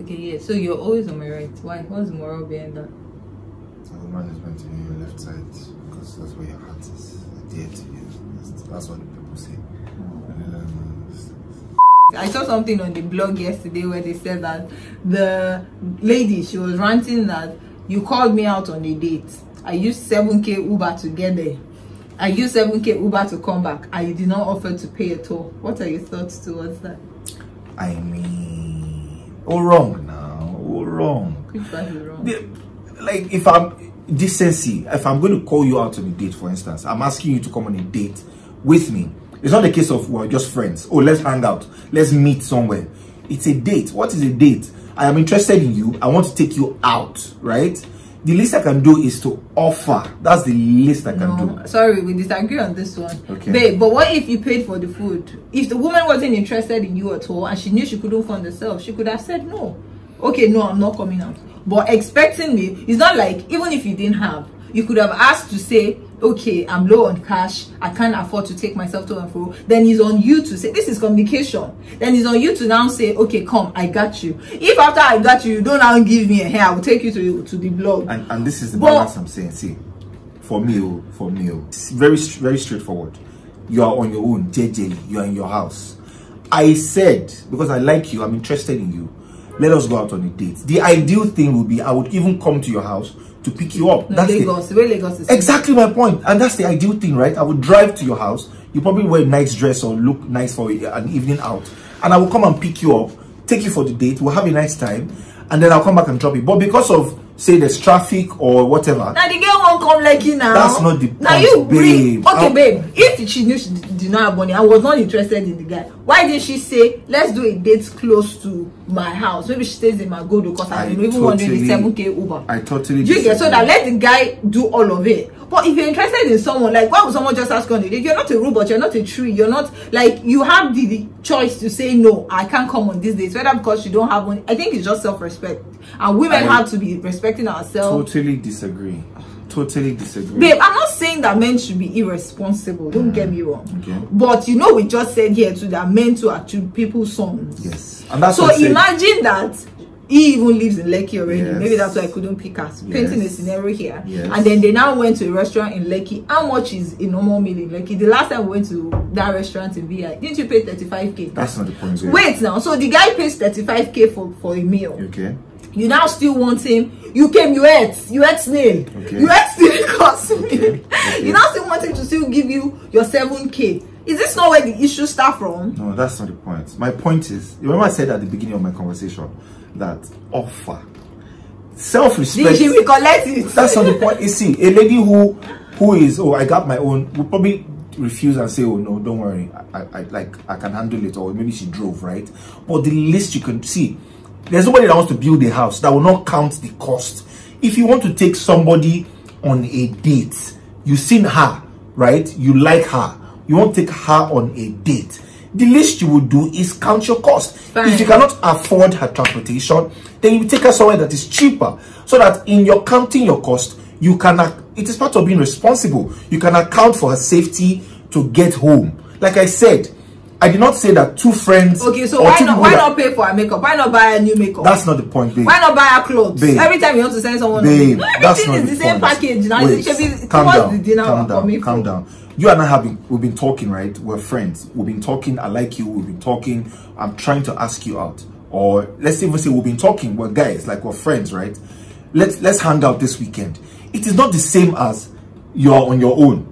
Okay, yeah, so you're always on my right. Why? What's the moral behind that? The management is on your left side because that's where your heart is dear to you. That's what people say. I saw something on the blog yesterday where they said that the lady, she was ranting that you called me out on a date. I used 7K Uber to get there. I used 7K Uber to come back. I did not offer to pay at all. What are your thoughts towards that? I mean, all wrong now. All wrong. Wrong. Like, if I'm decency, if I'm going to call you out on a date, for instance, I'm asking you to come on a date with me. It's not a case of we're just friends. Oh, let's hang out. Let's meet somewhere. It's a date. What is a date? I am interested in you. I want to take you out, right? The least I can do is to offer. That's the least I can do. Sorry, we disagree on this one. Okay. Babe, but what if you paid for the food? If the woman wasn't interested in you at all and she knew she couldn't fund herself, she could have said no. Okay, no, I'm not coming out. But expecting me, it's not like, even if you didn't have, you could have asked to say, okay, I'm low on cash, I can't afford to take myself to and fro. Then it's on you to say, this is communication. Then it's on you to now say, okay, come, I got you. If after I got you, you don't now give me a hair, I will take you to the blog. And this is the balance I'm saying. See, for me, it's very, very straightforward. You are on your own, JJ, you are in your house. I said, because I like you, I'm interested in you, let us go out on a date. The ideal thing would be I would even come to your house to pick you up. No, that's Lagos. The way Lagos is exactly my point. And that's the ideal thing, right? I would drive to your house. You probably wear a nice dress or look nice for an evening out. And I will come and pick you up, take you for the date. We'll have a nice time. And then I'll come back and drop it. But because of, say, there's traffic or whatever. Now the girl won't come like you now. That's not the point, now you babe. Okay, babe. If she knew she did not have money, I was not interested in the guy. Why did she say, let's do a date close to my house? Maybe she stays in Magodo because I don't even want to do the 7K Uber. I totally do. So that let the guy do all of it. But if you're interested in someone, like, why would someone just ask on the date? You're not a robot. You're not a tree. You're not, like, you have the choice to say, no, I can't come on these days. Whether because you don't have money. I think it's just self-respect. And women have to be respecting ourselves. Totally disagree. Totally disagree. Babe, I'm not saying that men should be irresponsible. Don't get me wrong. Okay. But you know, we just said here too that men to attribute people's sons. Yes. And that's so imagine that he even lives in Lekki already. Yes. Maybe that's why I couldn't pick us. Yes. Painting a scenario here. Yes. And then they now went to a restaurant in Lekki. How much is a normal meal in Lekki? The last time we went to that restaurant in VI, didn't you pay 35K? That's not the point. Babe. Wait now. So the guy pays 35K for a meal. Okay. You now still want him. You came, you ate snail. Okay. You ate snail cost me. Okay. Okay. You now still want him to still give you your 7K. Is this not where the issue starts from? No, that's not the point. My point is, remember I said at the beginning of my conversation that offer, self-respect. She recollect it. That's not the point. You see, a lady who is, oh, I got my own, will probably refuse and say, oh no, don't worry, I can handle it, or maybe she drove, right? But the least you can see. There's nobody that wants to build a house that will not count the cost. If you want to take somebody on a date, you've seen her, right? You like her. You want to take her on a date. The least you would do is count your cost. Fine. If you cannot afford her transportation, then you take her somewhere that is cheaper. So that in your counting your cost, you can, it is part of being responsible. You can account for her safety to get home. Like I said, I did not say that two friends. Okay, so why not pay for her makeup? Why not buy a new makeup? That's not the point, babe. Why not buy her clothes? Babe. Every time you want to send someone, babe, that's not the same package. Now it's the calm down. You and I we've been talking, right? We're friends. We've been talking. I like you. We've been talking. I'm trying to ask you out, or let's even say we've been talking. We're guys, like we're friends, right? Let's hang out this weekend. It is not the same as you're on your own.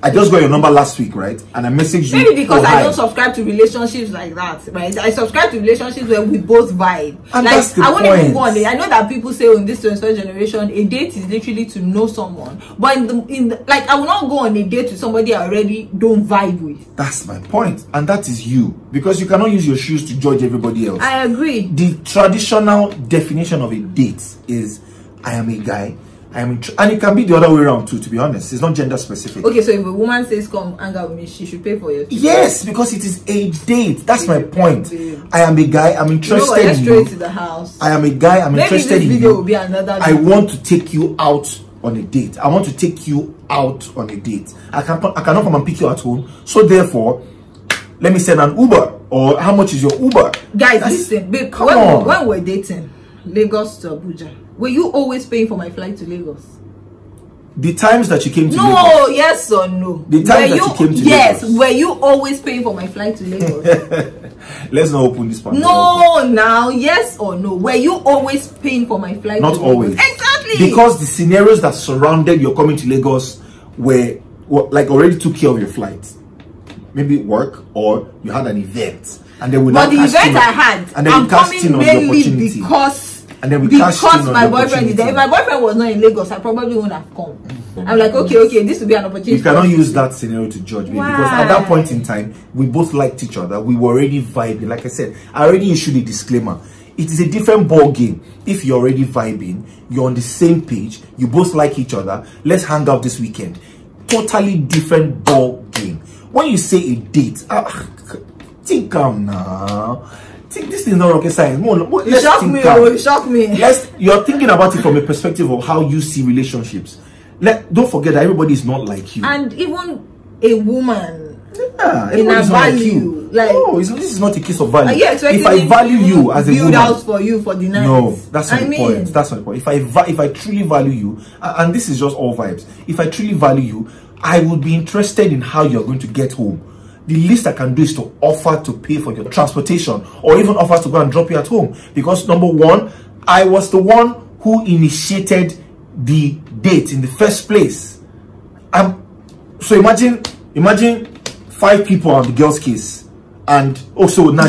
I just got your number last week, right? And I messaged you. Maybe because I don't subscribe to relationships like that, right? I subscribe to relationships where we both vibe. And like, that's the point. I want to move on. I know that people say, oh, in this 21st generation, a date is literally to know someone. But like, I will not go on a date with somebody I already don't vibe with. That's my point. And that is you. Because you cannot use your shoes to judge everybody else. I agree. The traditional definition of a date is, I am a guy. And it can be the other way around too, to be honest. It's not gender specific. Okay, so if a woman says come hang out with me, she should pay for your children. Yes, because it is a date. That's my point. I am a guy, I'm interested in you. Straight to the house. I am a guy, I'm interested in you. I want to take you out on a date. I want to take you out on a date. I cannot come and pick you at home. So therefore, let me send an Uber. Or how much is your Uber? Guys, listen, babe, when we're dating, Lagos to Abuja, were you always paying for my flight to Lagos? The times that you came to Lagos? No, yes or no. The times that you came to Lagos? Yes, were you always paying for my flight to Lagos? Let's not open this panel. No, now, yes or no. Were you always paying for my flight to Lagos? Not always. Exactly. Because the scenarios that surrounded your coming to Lagos were, like, already took care of your flight. Maybe work, or you had an event, and then without the event I had, and then I'm coming mainly because my boyfriend is there. If my boyfriend was not in Lagos, I probably wouldn't have come. I'm like, okay, this would be an opportunity. You cannot use that scenario to judge me because at that point in time, we both liked each other. We were already vibing. Like I said, I already issued a disclaimer. It is a different ball game. If you're already vibing, you're on the same page. You both like each other. Let's hang out this weekend. Totally different ball game. When you say a date, think calm now. Think this is not rocket science. You shock me, you shock me. You're thinking about it from a perspective of how you see relationships. Don't forget that everybody is not like you. And even a woman in a value. Like, no, this is not a case of value. If I value you as a woman, build out for you for the night. No, that's not the point. That's not the point. If I truly value you, and this is just all vibes. If I truly value you, I would be interested in how you're going to get home. The least I can do is to offer to pay for your transportation or even offer to go and drop you at home. Because number one, I was the one who initiated the date in the first place. So imagine 5 people on the girl's case. And also now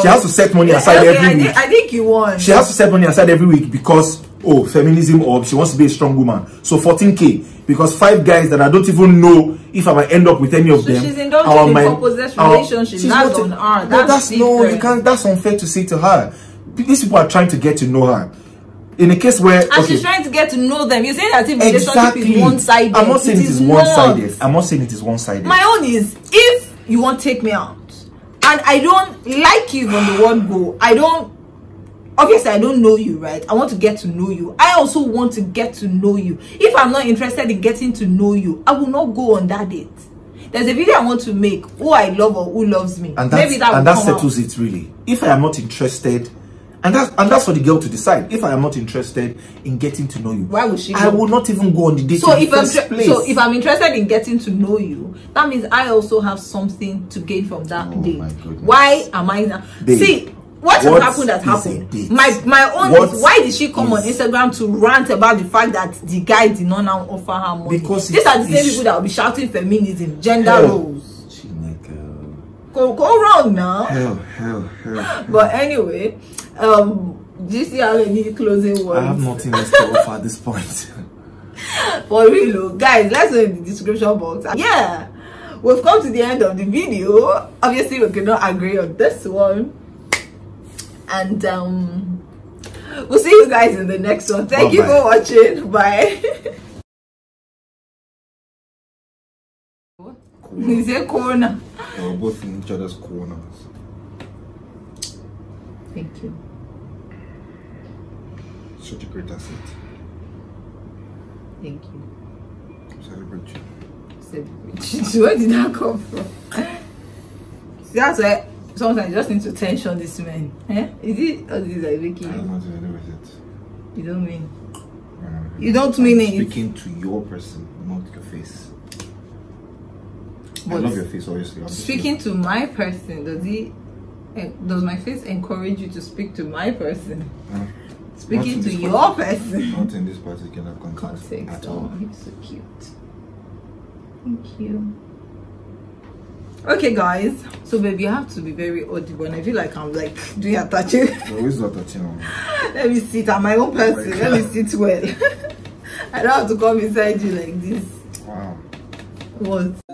she has to set money aside every week. I think you won. She has to set money aside every week because feminism, or she wants to be a strong woman. So 14K, because 5 guys that I don't even know if I might end up with any of them. She's indulging in possessed relationship. That's on her. That's no, you can't. That's unfair to say to her. These people are trying to get to know her. In a case where she's trying to get to know them, you say that if relationship is one-sided. I'm not saying it is one-sided. I'm not saying it is one-sided. My own is, if you won't take me out, and I don't like you from the word go, obviously, I don't know you, right? I want to get to know you. I also want to get to know you. If I'm not interested in getting to know you, I will not go on that date. There's a video I want to make, who I love or who loves me. And that settles it, really. If I am not interested, and that's for the girl to decide. If I am not interested in getting to know you, why would she? I will not even go on the date in the first place. So if I'm interested in getting to know you, that means I also have something to gain from that date. Why am I now? See. What happened that happened? My own is, why did she come on Instagram to rant about the fact that the guy did not now offer her money? Because these are the same people that will be shouting feminism, gender roles. Go wrong now. Hell. But anyway, do you see how any closing words? I have nothing else to offer at this point. For real, guys, let's go in the description box. Yeah, we've come to the end of the video. Obviously, we could not agree on this one. And we'll see you guys in the next one. Thank you for watching. Bye. Is it corona? We're both in each other's corners. Thank you. Such a great asset. Thank you. Celebrate you. Celebrate you. Where did that come from? That's it. Sometimes I just need to tension this man. Eh? Is it all this I making? I don't know what to do with it. You don't mean? You don't mean it? Speaking to your person, not your face. But I love your face, obviously. Speaking to my person, does my face encourage you to speak to my person? Speaking to your person? Not in this particular context at all. Oh, he's so cute. Thank you. Okay, guys, so babe, you have to be very audible, and I feel like I'm like doing a touching. No, it's not touching. Let me sit. I'm my own person. Let me sit well. I don't have to come inside you like this. Wow. What?